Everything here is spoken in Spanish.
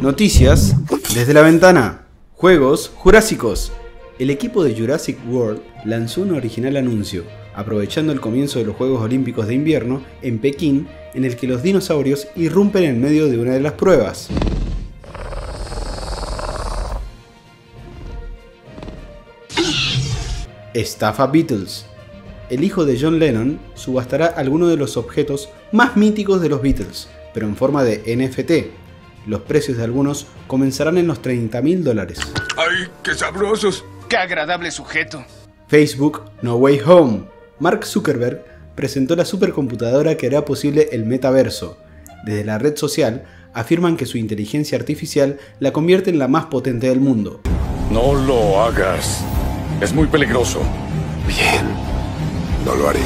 Noticias desde la ventana. Juegos Jurásicos. El equipo de Jurassic World lanzó un original anuncio, aprovechando el comienzo de los Juegos Olímpicos de Invierno en Pekín, en el que los dinosaurios irrumpen en medio de una de las pruebas. Estafa Beatles. El hijo de John Lennon subastará algunos de los objetos más míticos de los Beatles, pero en forma de NFT. Los precios de algunos comenzarán en los $30.000. ¡Ay, qué sabrosos! ¡Qué agradable sujeto! Facebook No Way Home. Mark Zuckerberg presentó la supercomputadora que hará posible el metaverso. Desde la red social afirman que su inteligencia artificial la convierte en la más potente del mundo. No lo hagas. Es muy peligroso. Bien. No lo haré.